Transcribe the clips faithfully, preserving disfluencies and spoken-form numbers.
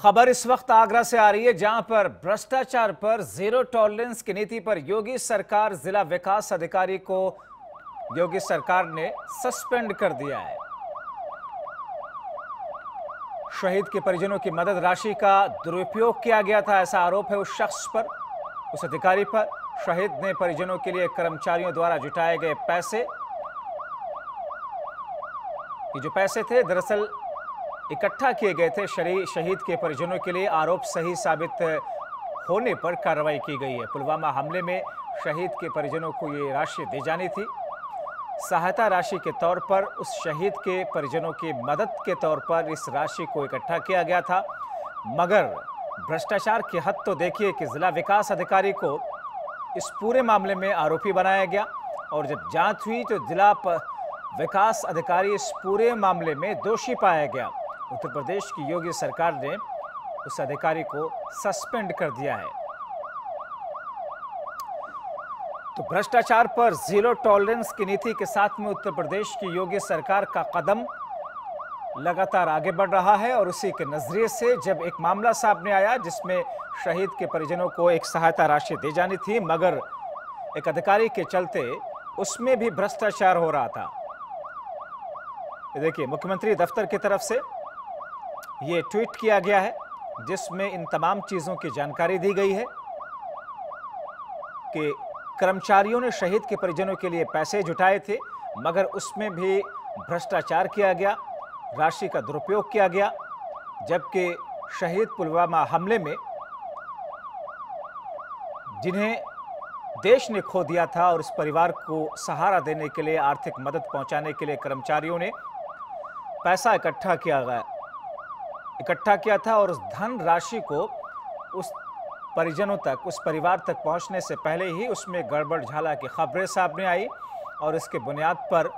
खबर इस वक्त आगरा से आ रही है, जहां पर भ्रष्टाचार पर जीरो टॉलरेंस की नीति पर योगी सरकार जिला विकास अधिकारी को योगी सरकार ने सस्पेंड कर दिया है। शहीद के परिजनों की मदद राशि का दुरुपयोग किया गया था, ऐसा आरोप है उस शख्स पर, उस अधिकारी पर। शहीद ने परिजनों के लिए कर्मचारियों द्वारा जुटाए गए पैसे, ये जो पैसे थे दरअसल इकट्ठा किए गए थे शहीद के परिजनों के लिए। आरोप सही साबित होने पर कार्रवाई की गई है। पुलवामा हमले में शहीद के परिजनों को ये राशि दी जानी थी। सहायता राशि के तौर पर उस शहीद के परिजनों की मदद के तौर पर इस राशि को इकट्ठा किया गया था, मगर भ्रष्टाचार की हद तो देखिए कि जिला विकास अधिकारी को इस पूरे मामले में आरोपी बनाया गया। और जब जांच हुई तो जिला विकास अधिकारी इस पूरे मामले में दोषी पाया गया। उत्तर प्रदेश की योगी सरकार ने उस अधिकारी को सस्पेंड कर दिया है। तो भ्रष्टाचार पर जीरो टॉलरेंस की नीति के साथ में उत्तर प्रदेश की योगी सरकार का कदम लगातार आगे बढ़ रहा है। और उसी के नजरिए से जब एक मामला सामने आया जिसमें शहीद के परिजनों को एक सहायता राशि दी जानी थी, मगर एक अधिकारी के चलते उसमें भी भ्रष्टाचार हो रहा था। देखिए, मुख्यमंत्री दफ्तर की तरफ से ये ट्वीट किया गया है जिसमें इन तमाम चीजों की जानकारी दी गई है कि कर्मचारियों ने शहीद के परिजनों के लिए पैसे जुटाए थे, मगर उसमें भी भ्रष्टाचार किया गया, राशि का दुरुपयोग किया गया, जबकि शहीद पुलवामा हमले में जिन्हें देश ने खो दिया था और इस परिवार को सहारा देने के लिए, आर्थिक मदद पहुंचाने के लिए कर्मचारियों ने पैसा इकट्ठा किया गया इकट्ठा किया था। और उस धन राशि को उस परिजनों तक, उस परिवार तक पहुंचने से पहले ही उसमें गड़बड़ झाला की खबरें सामने आई और इसके बुनियाद पर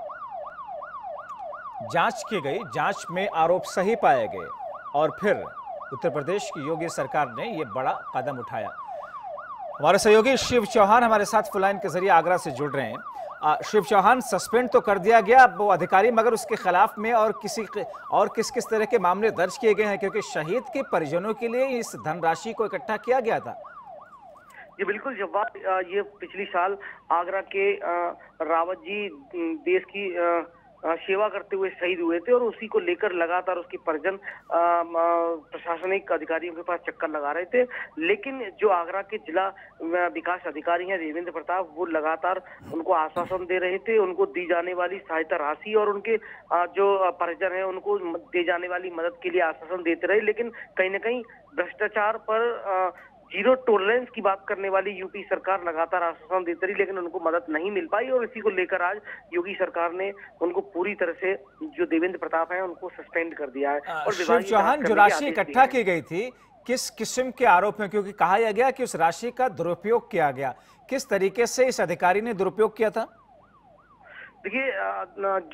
जांच की गई। जांच में आरोप सही पाए गए और फिर उत्तर प्रदेश की योगी सरकार ने ये बड़ा कदम उठाया। हमारे सहयोगी शिव चौहान हमारे साथ फोनलाइन के जरिए आगरा से जुड़ रहे हैं। आ, शिव चौहान, सस्पेंड तो कर दिया गया वो अधिकारी, मगर उसके खिलाफ में और किसी और किस किस तरह के मामले दर्ज किए गए हैं, क्योंकि शहीद के परिजनों के लिए इस धनराशि को इकट्ठा किया गया था। जी बिल्कुल जवाब, ये पिछली साल आगरा के रावत जी देश की आ, सेवा करते हुए शहीद हुए थे और उसी को लेकर लगातार उसके परिजन प्रशासनिक अधिकारियों के पास चक्कर लगा रहे थे। लेकिन जो आगरा के जिला विकास अधिकारी हैं देवेंद्र प्रताप, वो लगातार उनको आश्वासन दे रहे थे, उनको दी जाने वाली सहायता राशि और उनके जो परिजन हैं उनको दी जाने वाली मदद के लिए आश्वासन देते रहे। लेकिन कहीं ना कहीं भ्रष्टाचार पर जीरो टॉलरेंस की बात करने वाली यूपी सरकार लगातार आश्वासन देती रही, लेकिन उनको मदद नहीं मिल पाई। और इसी को लेकर आज योगी सरकार ने उनको पूरी तरह से, जो देवेंद्र प्रताप हैं, उनको सस्पेंड कर दिया है। और शिव चौहान, जो राशि इकट्ठा की गई थी, किस किस्म के आरोप में, क्योंकि कहा गया कि उस राशि का दुरुपयोग किया गया, किस तरीके से इस अधिकारी ने दुरुपयोग किया था? देखिए,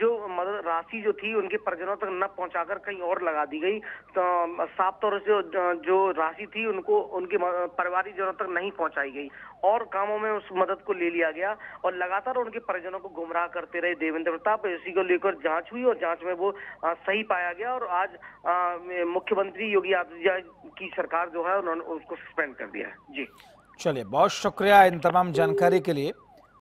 जो मदद राशि जो थी उनके परिजनों तक न पहुंचाकर कहीं और लगा दी गई। तो साफ तौर से जो राशि थी उनको उनके परिवारजनों तक नहीं पहुंचाई गई और कामों में उस मदद को ले लिया गया। और लगातार उनके परिजनों को गुमराह करते रहे देवेंद्र प्रताप। इसी को लेकर जांच हुई और जांच में वो सही पाया गया। और आज मुख्यमंत्री योगी आदित्यनाथ की सरकार जो है उन्होंने उसको सस्पेंड कर दिया है। जी चलिए, बहुत शुक्रिया इन तमाम जानकारी के लिए।